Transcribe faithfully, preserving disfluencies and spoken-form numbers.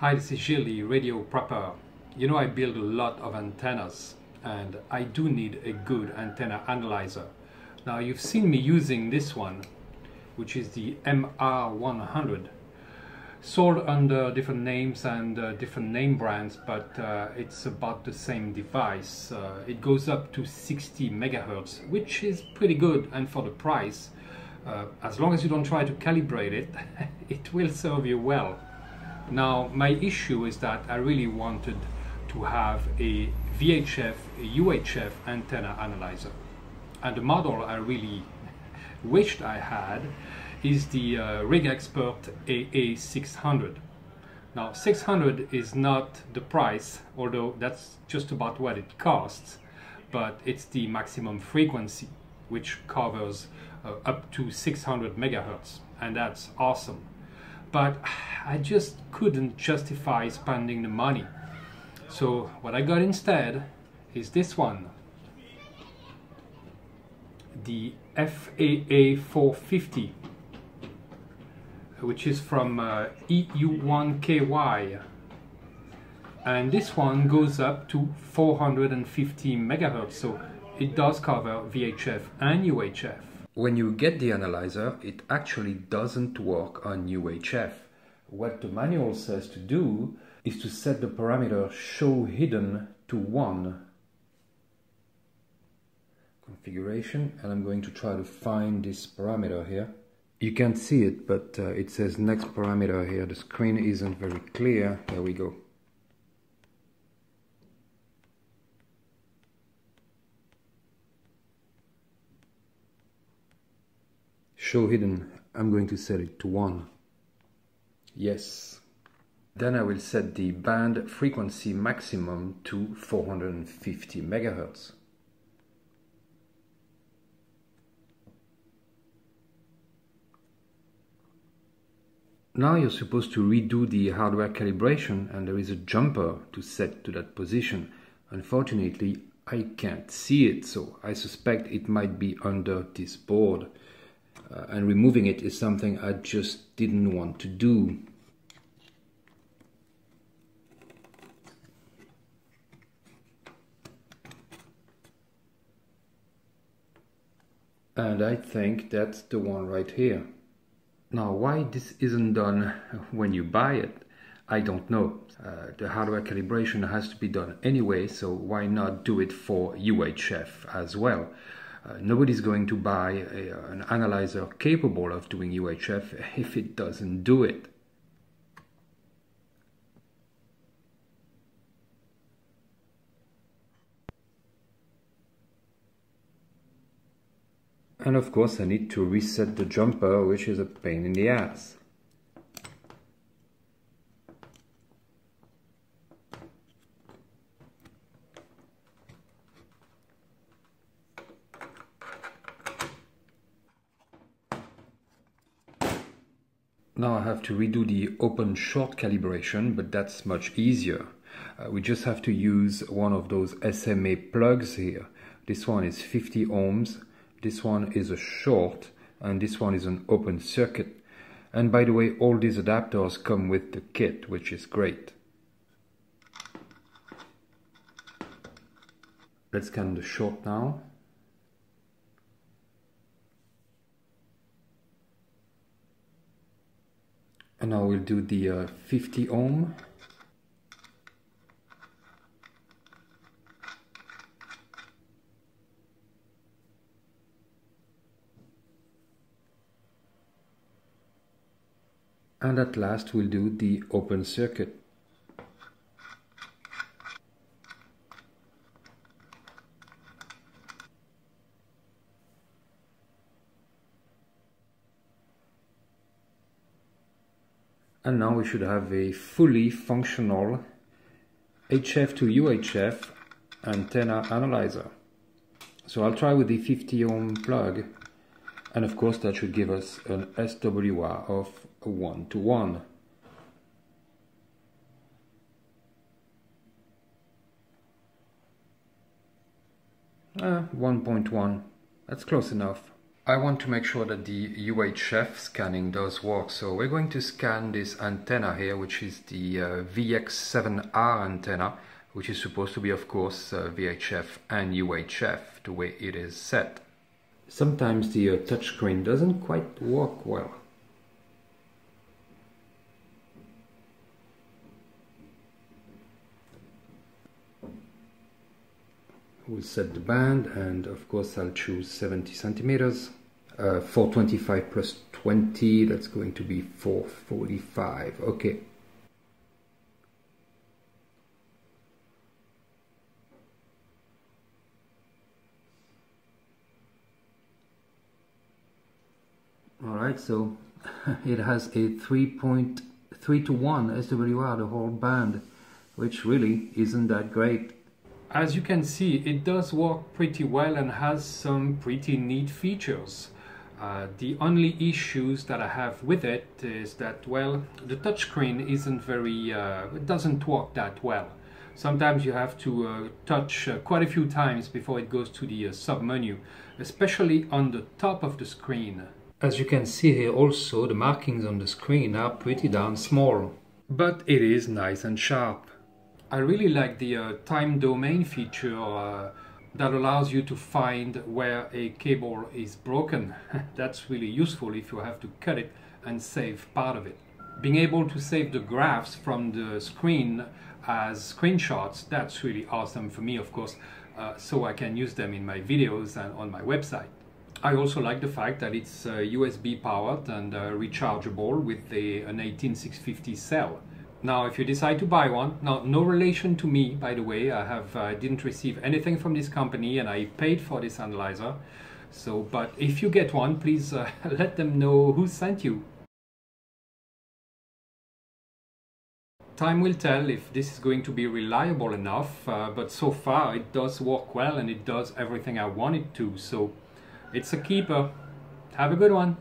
Hi, this is Gilles, radio prepper. You know, I build a lot of antennas and I do need a good antenna analyzer. Now, you've seen me using this one, which is the M R one hundred, sold under different names and uh, different name brands, but uh, it's about the same device. Uh, it goes up to sixty megahertz, which is pretty good, and for the price, uh, as long as you don't try to calibrate it, it will serve you well. Now, my issue is that I really wanted to have a V H F, a U H F antenna analyzer. And the model I really wished I had is the uh, RigExpert A A six hundred. Now, six hundred is not the price, although that's just about what it costs, but it's the maximum frequency, which covers uh, up to six hundred megahertz, and that's awesome. But I just couldn't justify spending the money. So what I got instead is this one, the F A A four fifty, which is from uh, E U one K Y, and this one goes up to four hundred fifty megahertz, so it does cover V H F and U H F. When you get the analyzer, it actually doesn't work on U H F. What the manual says to do is to set the parameter show hidden to one. Configuration, and I'm going to try to find this parameter here. You can't see it, but uh, it says next parameter here. The screen isn't very clear. There we go. Show hidden, I'm going to set it to one. Yes. Then I will set the band frequency maximum to four hundred fifty megahertz. Now you're supposed to redo the hardware calibration, and there is a jumper to set to that position. Unfortunately, I can't see it, so I suspect it might be under this board. Uh, and removing it is something I just didn't want to do. And I think that's the one right here. Now, why this isn't done when you buy it, I don't know. Uh, the hardware calibration has to be done anyway, so why not do it for U H F as well? Uh, nobody's going to buy a, an analyzer capable of doing U H F if it doesn't do it. And of course I need to reset the jumper, which is a pain in the ass. Now I have to redo the open short calibration, but that's much easier. Uh, we just have to use one of those S M A plugs here. This one is fifty ohms, this one is a short, and this one is an open circuit. And by the way, all these adapters come with the kit, which is great. Let's scan the short now. And now we'll do the uh, fifty ohm. And at last we'll do the open circuit. And now we should have a fully functional H F to U H F antenna analyzer. So I'll try with the fifty ohm plug, and of course that should give us an S W R of one to one. Ah, one point one, that's close enough. I want to make sure that the U H F scanning does work, so we're going to scan this antenna here, which is the uh, V X seven R antenna, which is supposed to be, of course, uh, V H F and U H F, the way it is set. Sometimes the uh, touchscreen doesn't quite work well. We'll set the band, and of course I'll choose seventy centimeters. Uh, four twenty-five plus twenty, that's going to be four forty-five, okay. Alright, so it has a three point three to one S W R, the whole band, which really isn't that great. As you can see, it does work pretty well and has some pretty neat features. Uh, the only issues that I have with it is that, well, the touchscreen isn't very, uh, it doesn't work that well. Sometimes you have to uh, touch uh, quite a few times before it goes to the uh, sub-menu, especially on the top of the screen. As you can see here also, the markings on the screen are pretty darn small. But it is nice and sharp. I really like the uh, time domain feature uh, that allows you to find where a cable is broken. That's really useful if you have to cut it and save part of it. Being able to save the graphs from the screen as screenshots, that's really awesome for me, of course, uh, so I can use them in my videos and on my website. I also like the fact that it's uh, U S B powered and uh, rechargeable with a, an eighteen six fifty cell. Now, if you decide to buy one, now no relation to me, by the way. I have uh, didn't receive anything from this company, and I paid for this analyzer. So, but if you get one, please uh, let them know who sent you. Time will tell if this is going to be reliable enough, uh, but so far it does work well and it does everything I want it to. So, it's a keeper. Have a good one.